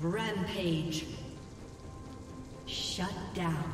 Rampage. Shut down.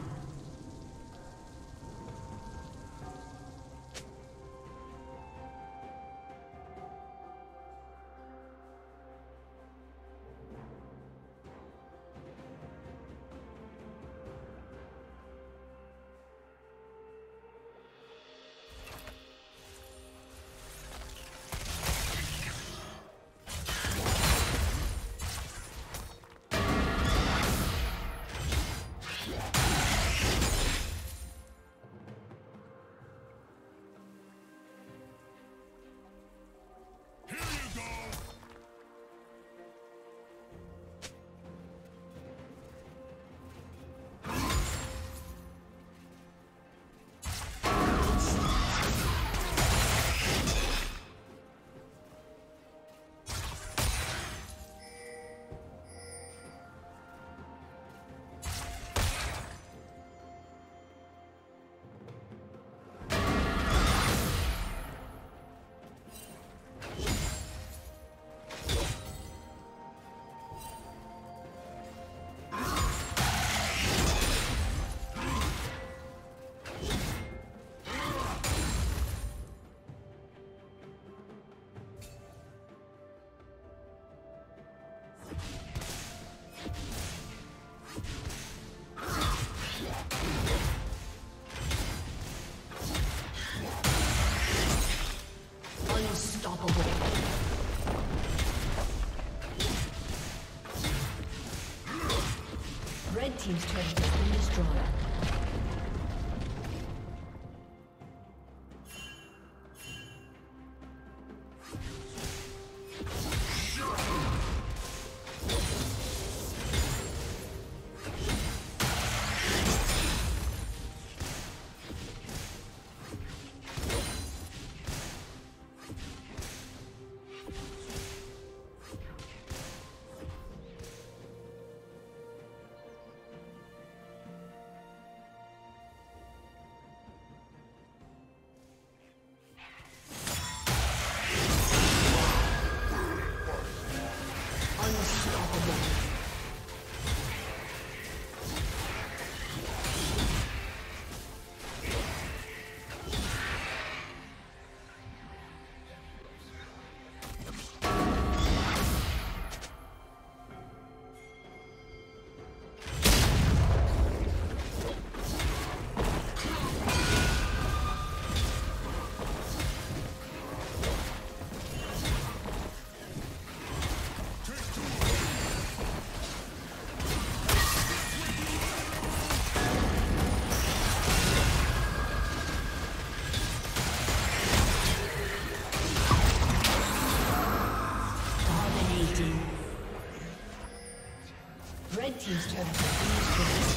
Red team's turret has been destroyed. Red team's turret has been destroyed.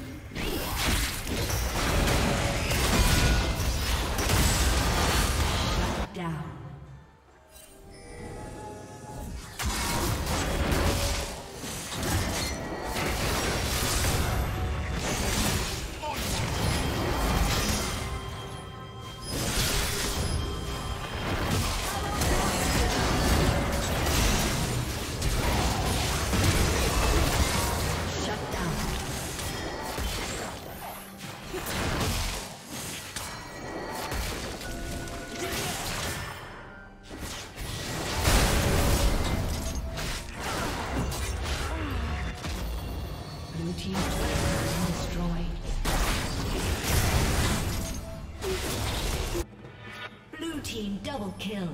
Double kill.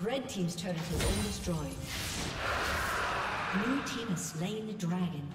Red team's turret has been destroyed. Blue team has slain the dragon.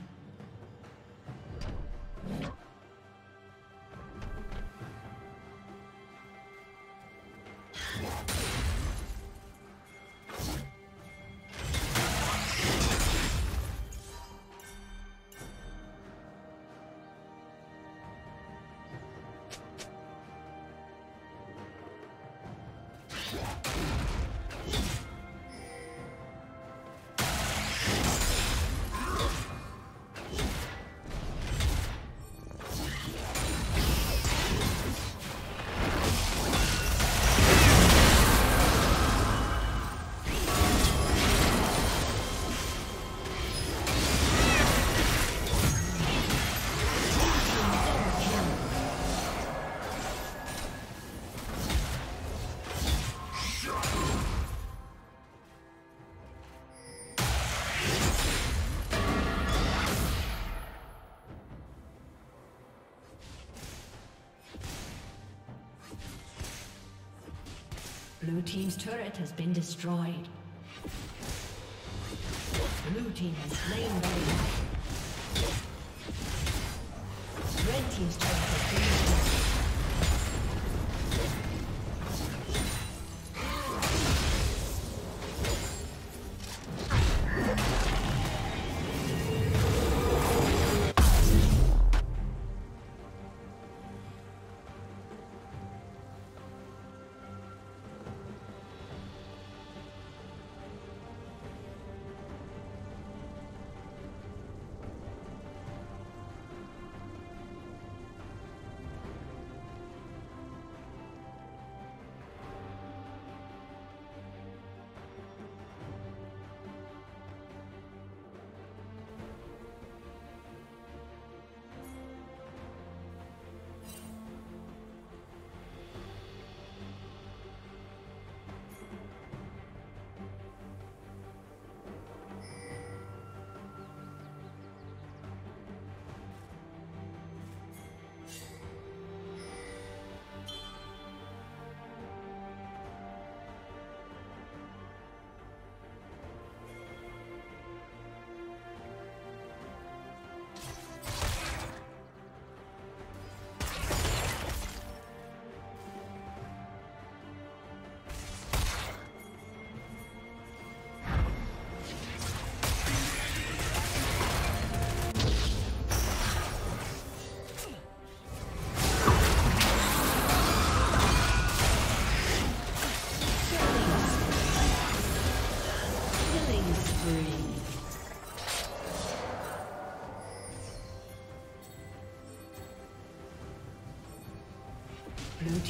Blue team's turret has been destroyed. Blue team has slain Rayleigh. Red team's turret has been destroyed. Blue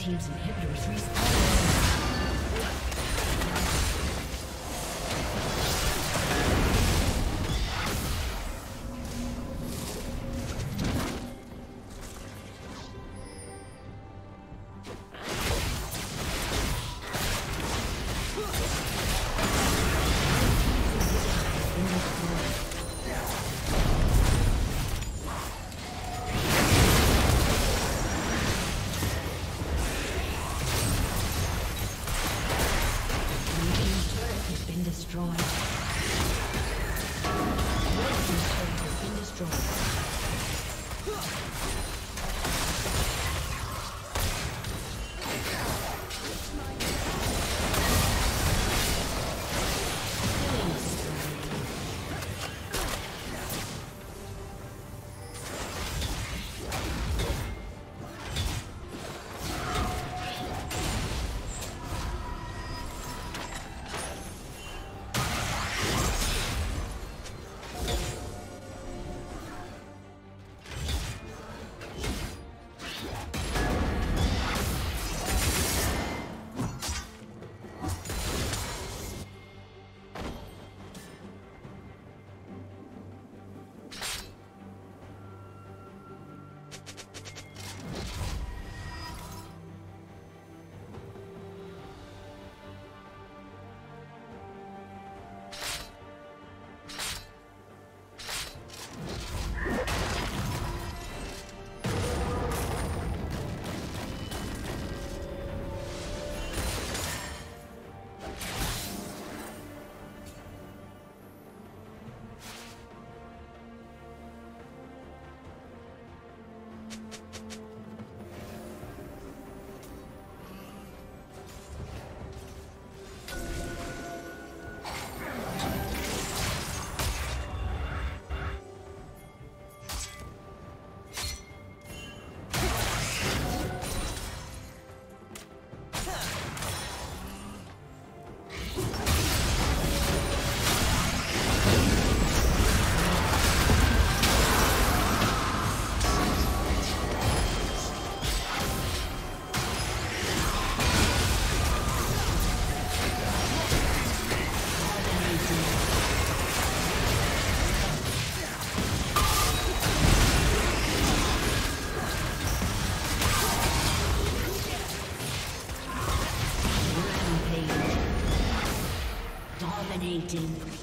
team's inhibitors respawn. Dominating.